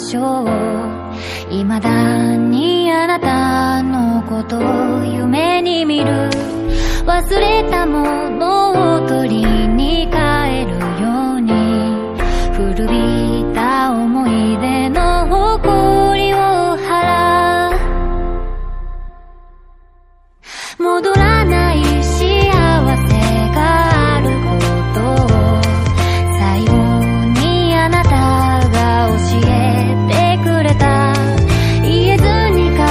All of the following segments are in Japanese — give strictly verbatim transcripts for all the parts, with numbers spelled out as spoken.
しょう。未だにあなたのことを夢に見る。忘れたものを取りに帰るように、古びた思い出の誇りを払う。戻らない幸せがあることを最後にあなたが教えてくれた。言えずに隠してた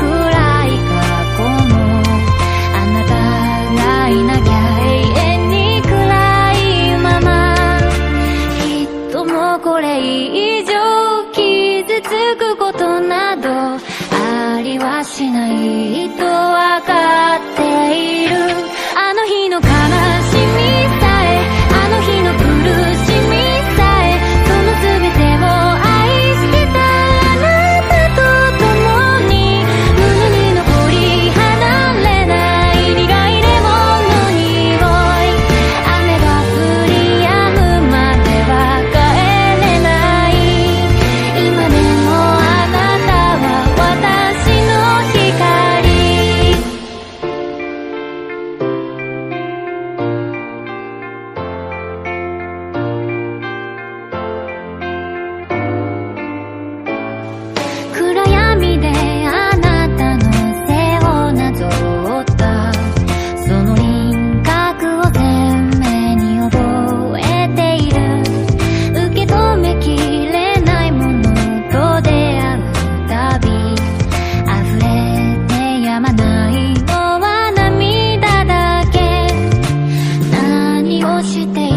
暗い過去も、あなたがいなきゃ永遠に暗いまま。きっともうこれ以上傷つくことなどありはしないとわかっている。あの日の悲しみさえ、あの日の苦しみさえ、その全てを愛してたあなたと共に、胸に残り離れない苦いレモンの匂い。雨が降り止むまでは帰れない。今でもあなたは私の光。暗闇であなたの背をなぞったその輪郭を鮮明に覚えている。受け止めきれないものと出会うたび、溢れてやまないのは涙だけ。何をして